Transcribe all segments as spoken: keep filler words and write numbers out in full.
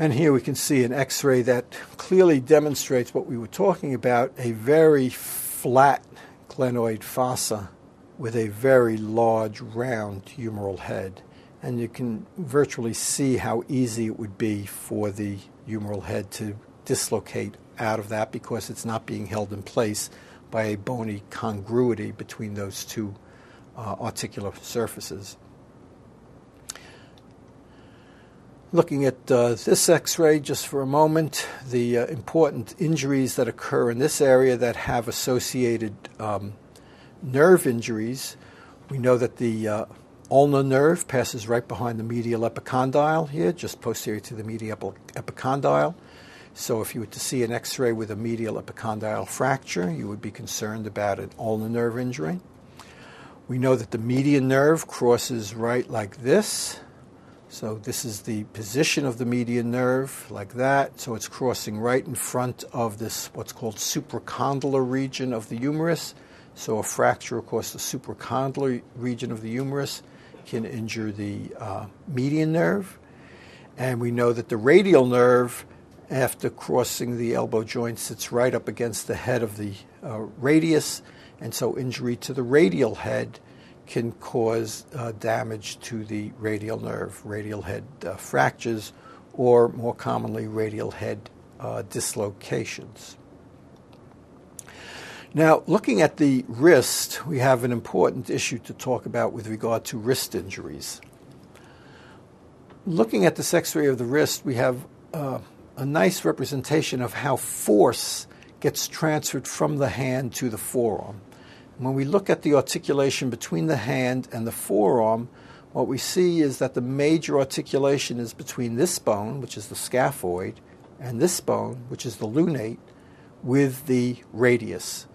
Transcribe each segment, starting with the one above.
And here we can see an X-ray that clearly demonstrates what we were talking about, a very flat glenoid fossa with a very large round humeral head. And you can virtually see how easy it would be for the humeral head to dislocate out of that because it's not being held in place by a bony congruity between those two uh, articular surfaces. Looking at uh, this X-ray just for a moment, the uh, important injuries that occur in this area that have associated um, nerve injuries. We know that the uh, ulnar nerve passes right behind the medial epicondyle here, just posterior to the medial epicondyle. So if you were to see an X-ray with a medial epicondyle fracture, you would be concerned about an ulnar nerve injury. We know that the median nerve crosses right like this. So this is the position of the median nerve, like that. So it's crossing right in front of this, what's called supracondylar region of the humerus. So a fracture across the supracondylar region of the humerus can injure the uh, median nerve. And we know that the radial nerve, after crossing the elbow joint, sits right up against the head of the uh, radius. And so injury to the radial head can cause uh, damage to the radial nerve, radial head uh, fractures, or more commonly radial head uh, dislocations. Now, looking at the wrist, we have an important issue to talk about with regard to wrist injuries. Looking at this X-ray of the wrist, we have uh, a nice representation of how force gets transferred from the hand to the forearm. When we look at the articulation between the hand and the forearm, what we see is that the major articulation is between this bone, which is the scaphoid, and this bone, which is the lunate, with the radius.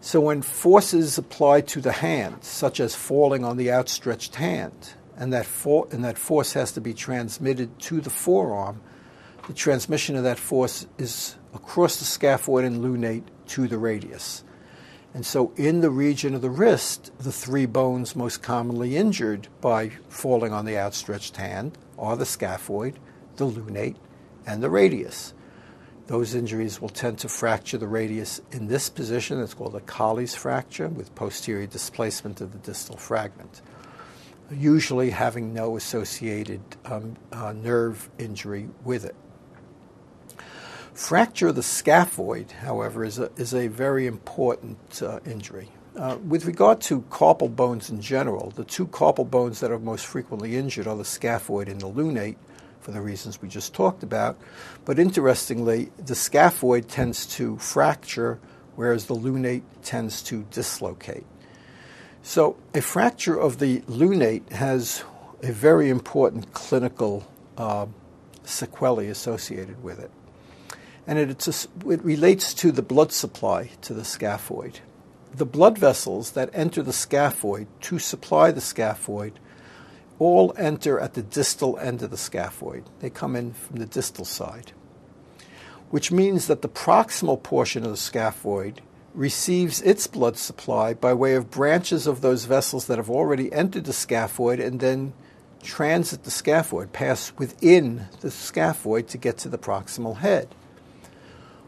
So when forces applied to the hand, such as falling on the outstretched hand, and that, for and that force has to be transmitted to the forearm, the transmission of that force is across the scaphoid and lunate to the radius. And so in the region of the wrist, the three bones most commonly injured by falling on the outstretched hand are the scaphoid, the lunate, and the radius. Those injuries will tend to fracture the radius in this position. It's called a Colles' fracture with posterior displacement of the distal fragment, usually having no associated um, uh, nerve injury with it. Fracture of the scaphoid, however, is a, is a very important uh, injury. Uh, with regard to carpal bones in general, the two carpal bones that are most frequently injured are the scaphoid and the lunate, for the reasons we just talked about. But interestingly, the scaphoid tends to fracture, whereas the lunate tends to dislocate. So a fracture of the lunate has a very important clinical uh, sequelae associated with it. And it, a, it relates to the blood supply to the scaphoid. The blood vessels that enter the scaphoid to supply the scaphoid all enter at the distal end of the scaphoid. They come in from the distal side, which means that the proximal portion of the scaphoid receives its blood supply by way of branches of those vessels that have already entered the scaphoid and then transit the scaphoid, pass within the scaphoid to get to the proximal head.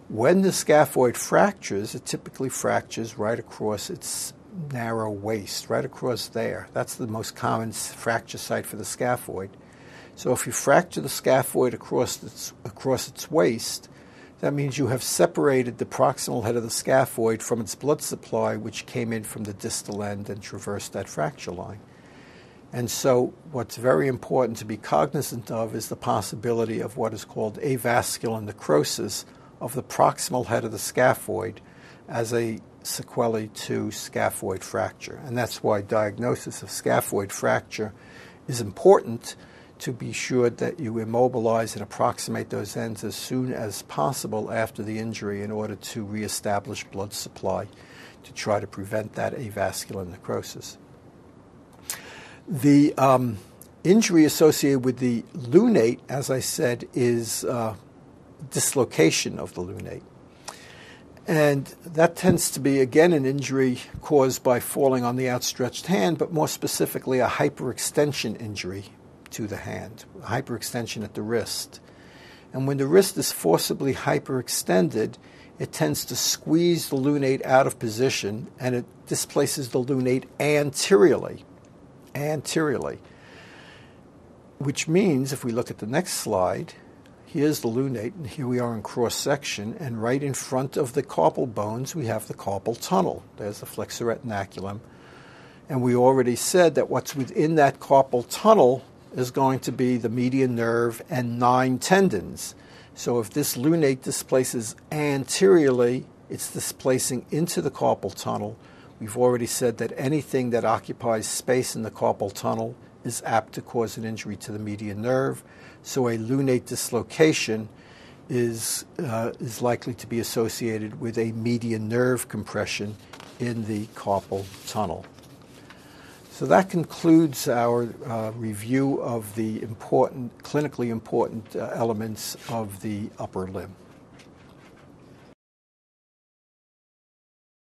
When the scaphoid fractures, it typically fractures right across its narrow waist, right across there. That's the most common fracture site for the scaphoid. So if you fracture the scaphoid across its, across its waist, that means you have separated the proximal head of the scaphoid from its blood supply, which came in from the distal end and traversed that fracture line. And so what's very important to be cognizant of is the possibility of what is called avascular necrosis of the proximal head of the scaphoid as a sequelae to scaphoid fracture. And that's why diagnosis of scaphoid fracture is important, to be sure that you immobilize and approximate those ends as soon as possible after the injury in order to reestablish blood supply to try to prevent that avascular necrosis. The um, injury associated with the lunate, as I said, is uh, dislocation of the lunate. And that tends to be, again, an injury caused by falling on the outstretched hand, but more specifically a hyperextension injury to the hand, hyperextension at the wrist. And when the wrist is forcibly hyperextended, it tends to squeeze the lunate out of position, and it displaces the lunate anteriorly, anteriorly. Which means, if we look at the next slide, here's the lunate, and here we are in cross-section, and right in front of the carpal bones, we have the carpal tunnel. There's the flexor retinaculum. And we already said that what's within that carpal tunnel is going to be the median nerve and nine tendons. So if this lunate displaces anteriorly, it's displacing into the carpal tunnel. We've already said that anything that occupies space in the carpal tunnel is apt to cause an injury to the median nerve. So a lunate dislocation is, uh, is likely to be associated with a median nerve compression in the carpal tunnel. So that concludes our uh, review of the important, clinically important uh, elements of the upper limb.